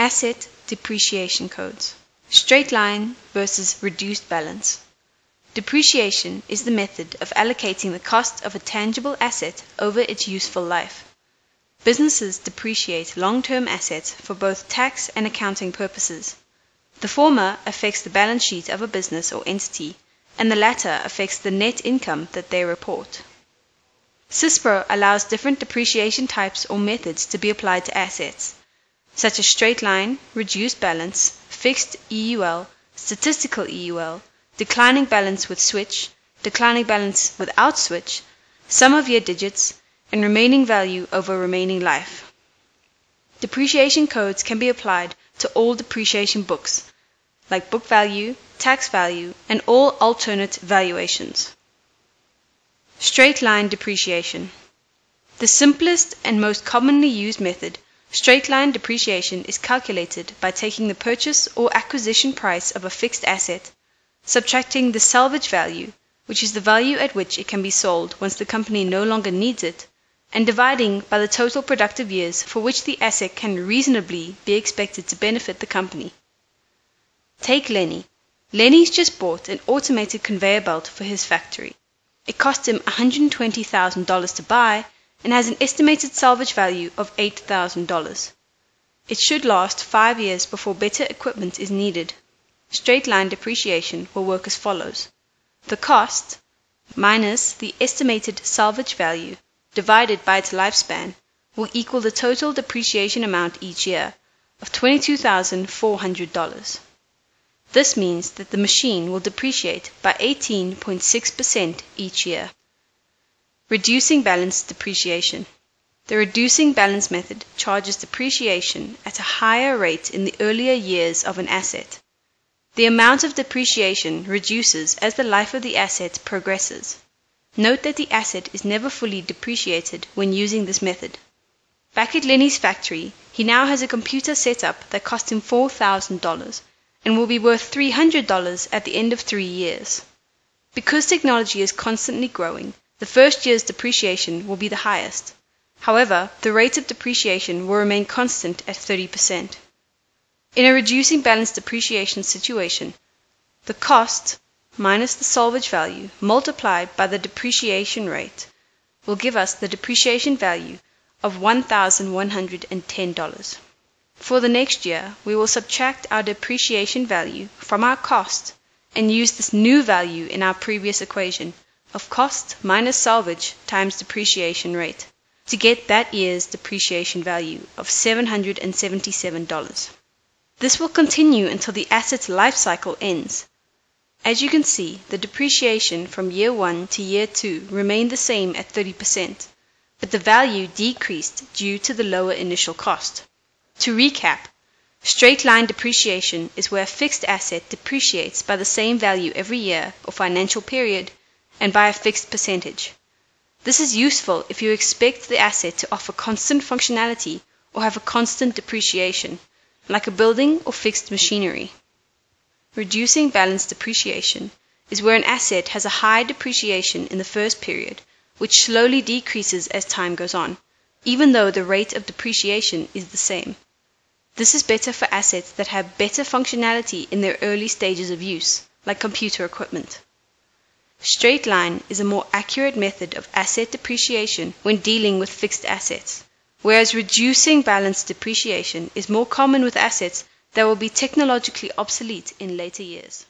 Asset depreciation codes. Straight line versus reduced balance. Depreciation is the method of allocating the cost of a tangible asset over its useful life. Businesses depreciate long-term assets for both tax and accounting purposes. The former affects the balance sheet of a business or entity, and the latter affects the net income that they report. SYSPRO allows different depreciation types or methods to be applied to assets, such as straight line, reduced balance, fixed EUL, statistical EUL, declining balance with switch, declining balance without switch, sum of year digits, and remaining value over remaining life. Depreciation codes can be applied to all depreciation books, like book value, tax value, and all alternate valuations. Straight line depreciation. The simplest and most commonly used method, straight line depreciation, is calculated by taking the purchase or acquisition price of a fixed asset, subtracting the salvage value, which is the value at which it can be sold once the company no longer needs it, and dividing by the total productive years for which the asset can reasonably be expected to benefit the company. Take Lenny. Lenny's just bought an automated conveyor belt for his factory. It cost him $120,000 to buy and has an estimated salvage value of $8,000. It should last 5 years before better equipment is needed. Straight line depreciation will work as follows. The cost minus the estimated salvage value divided by its lifespan will equal the total depreciation amount each year of $22,400. This means that the machine will depreciate by 18.6% each year. Reducing balance depreciation. The reducing balance method charges depreciation at a higher rate in the earlier years of an asset. The amount of depreciation reduces as the life of the asset progresses. Note that the asset is never fully depreciated when using this method. Back at Lenny's factory, he now has a computer set up that cost him $4,000 and will be worth $300 at the end of 3 years. Because technology is constantly growing, the first year's depreciation will be the highest. However, the rate of depreciation will remain constant at 30%. In a reducing balance depreciation situation, the cost minus the salvage value multiplied by the depreciation rate will give us the depreciation value of $1,110. For the next year, we will subtract our depreciation value from our cost and use this new value in our previous equation of cost minus salvage times depreciation rate to get that year's depreciation value of $777. This will continue until the asset's life cycle ends. As you can see, the depreciation from year 1 to year 2 remained the same at 30%, but the value decreased due to the lower initial cost. To recap, straight line depreciation is where a fixed asset depreciates by the same value every year or financial period and by a fixed percentage. This is useful if you expect the asset to offer constant functionality or have a constant depreciation, like a building or fixed machinery. Reducing balance depreciation is where an asset has a high depreciation in the first period, which slowly decreases as time goes on, even though the rate of depreciation is the same. This is better for assets that have better functionality in their early stages of use, like computer equipment. Straight line is a more accurate method of asset depreciation when dealing with fixed assets, whereas reducing balance depreciation is more common with assets that will be technologically obsolete in later years.